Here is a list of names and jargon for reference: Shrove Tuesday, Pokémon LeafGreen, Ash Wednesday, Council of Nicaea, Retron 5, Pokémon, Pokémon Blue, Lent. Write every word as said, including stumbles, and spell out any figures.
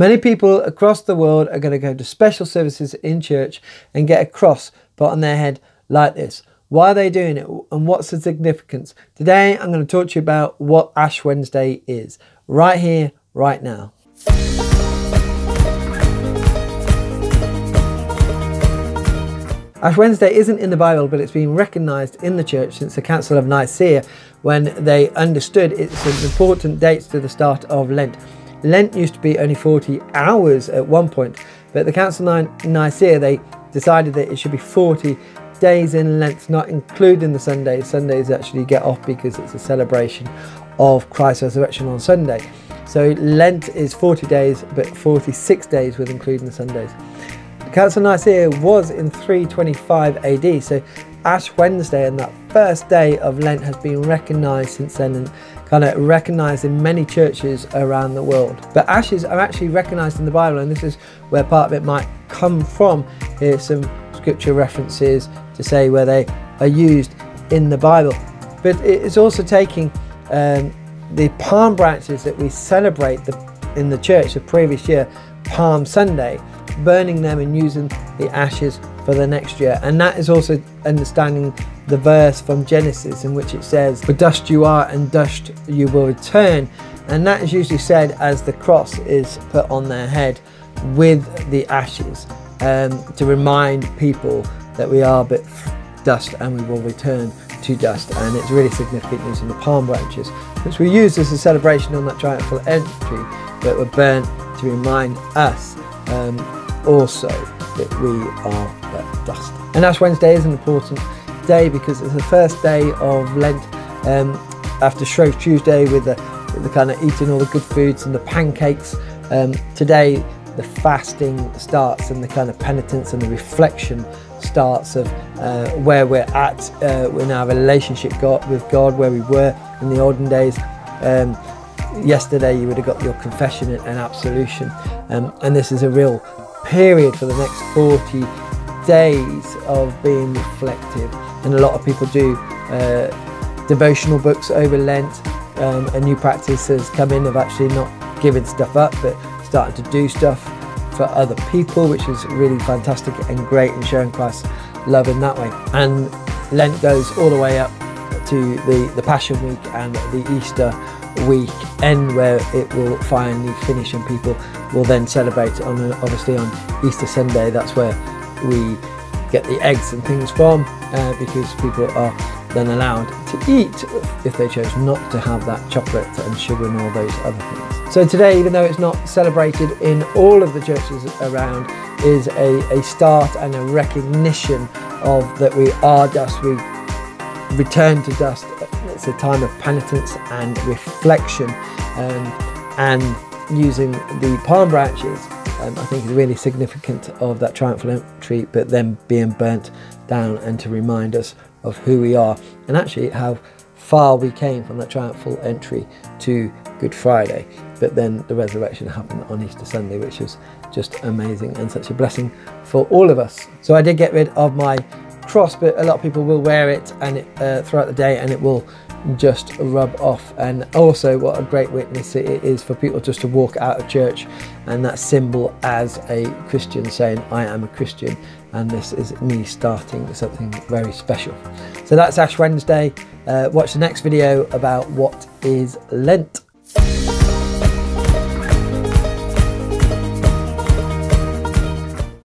Many people across the world are going to go to special services in church and get a cross put on their head like this. Why are they doing it and what's the significance? Today I'm going to talk to you about what Ash Wednesday is, right here, right now. Ash Wednesday isn't in the Bible, but it's been recognised in the church since the Council of Nicaea, when they understood it's an important date to the start of Lent. Lent used to be only forty hours at one point, but the Council of Nicaea, they decided that it should be forty days in Lent, not including the Sundays. Sundays actually get off because it's a celebration of Christ's resurrection on Sunday. So Lent is forty days, but forty-six days with including the Sundays. The Council of Nicaea was in three twenty-five A D, so Ash Wednesday and that first day of Lent has been recognised since then and kind of recognised in many churches around the world. But ashes are actually recognised in the Bible, and this is where part of it might come from. Here's some scripture references to say where they are used in the Bible. But it's also taking um, the palm branches that we celebrate the, in the church the previous year, Palm Sunday, burning them and using the ashes for the next year. And that is also understanding the verse from Genesis in which it says, "For dust you are and dust you will return," and that is usually said as the cross is put on their head with the ashes, um, to remind people that we are but dust and we will return to dust. And it's really significant using the palm branches, which we use as a celebration on that triumphal entry, but were burnt to remind us um, also that we are but dust. And Ash Wednesday is an important day because it's the first day of Lent, um, after Shrove Tuesday with the, the kind of eating all the good foods and the pancakes. Um, today the fasting starts and the kind of penitence and the reflection starts of uh, where we're at uh, in our relationship God, with God, where we were in the olden days. Um, yesterday you would have got your confession and absolution, um, and this is a real period for the next forty days of being reflective. And a lot of people do uh, devotional books over Lent, um, and new practices come in of actually not giving stuff up but starting to do stuff for other people, which is really fantastic and great, and showing Christ's love in that way. And Lent goes all the way up to the, the Passion Week and the Easter week end, where it will finally finish and people will then celebrate on obviously on Easter Sunday. That's where we get the eggs and things from, uh, because people are then allowed to eat if they chose not to have that chocolate and sugar and all those other things. So today, even though it's not celebrated in all of the churches around, is a, a start and a recognition of that we are dust, we return to dust. It's a time of penitence and reflection, um, and using the palm branches um, I think is really significant of that triumphal entry, but then being burnt down and to remind us of who we are and actually how far we came from that triumphal entry to Good Friday. But then the resurrection happened on Easter Sunday, which is just amazing and such a blessing for all of us. So I did get rid of my cross, but a lot of people will wear it and it, uh, throughout the day, and it will just rub off. And also what a great witness it is for people just to walk out of church and that symbol as a Christian, saying I am a Christian and this is me starting something very special. So that's Ash Wednesday. Uh, watch the next video about what is Lent.